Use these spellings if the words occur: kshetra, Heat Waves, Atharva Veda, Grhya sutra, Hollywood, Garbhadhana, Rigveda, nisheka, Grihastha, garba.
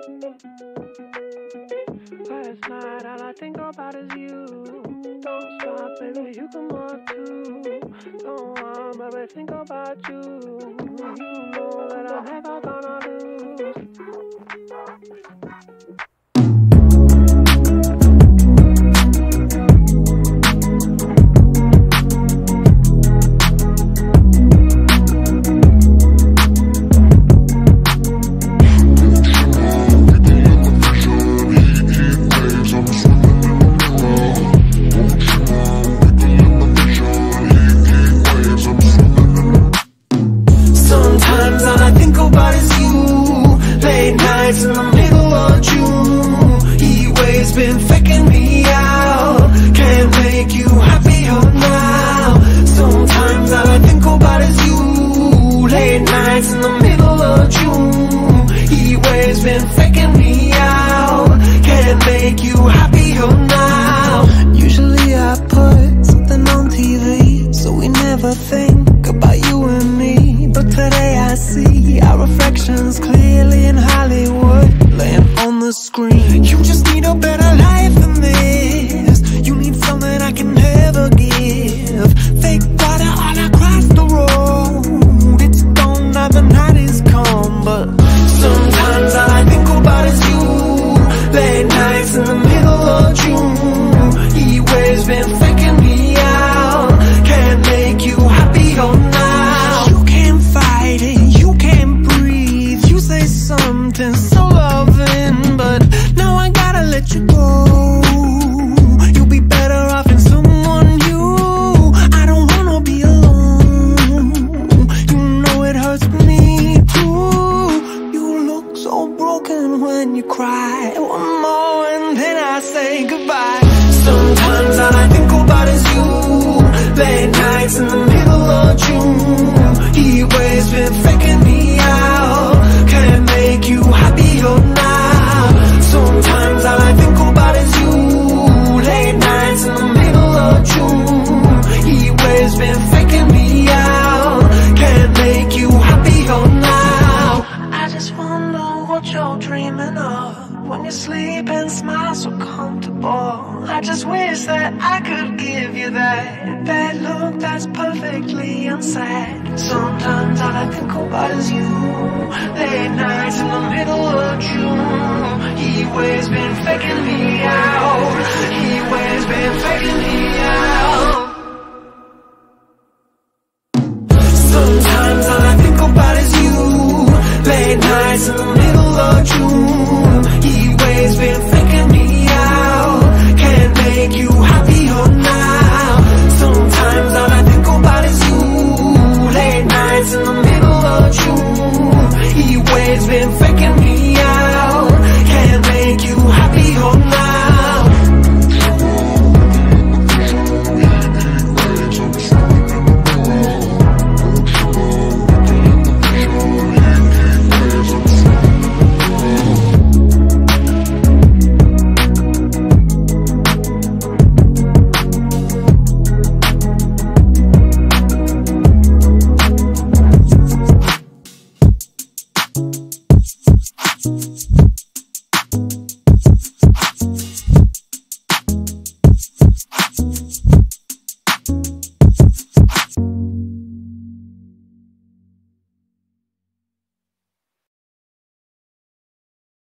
But it's not, all I think about is you. Don't stop, baby, you come on too. Don't want, baby, think about you. You know that I'm never gonna lose. In the middle of June, heat waves been faking me out. Can't make you happier now. Sometimes all I think about is you. Late nights in the middle of June, heat waves been faking me out. Can't make you happier now. Usually I put something on TV, so we never think about you and me. But today I see our reflections clearly in Hollywood, screen. You just need a better life than this. You need something I can never give. Fake water all across the road. It's gone now, the night is calm. But sometimes all I think about is you. Late nights in the middle of June, heat waves been faking me out. Can't make you happy or now. You can't fight it, you can't breathe. You say something so loving, but now I gotta let you go. You'll be better off in someone new. I don't wanna be alone. You know it hurts me too. You look so broken when you cry. One more and then I say goodbye. Sometimes all I think about is you. Late nights in the middle of June, heat waves been faking me out. Can't make you happy or not. Sometimes all I think about is you. Late nights in the middle of June, heat waves been faking me out. Can't make you happier now. I just wonder what you're dreaming of. When you sleep and smile so comfortable, I just wish that I could give you that, that look that's perfectly unsaid. Sometimes all I think about is you. Late nights in the middle of June, heat waves been faking me out. Heat waves been faking me out. Sometimes all I think about is you. Late nights in the middle of June, heat waves been faking me out. Can't make you happier now. Sometimes all I think about is you. Late nights in the middle of June, heat waves been faking me out.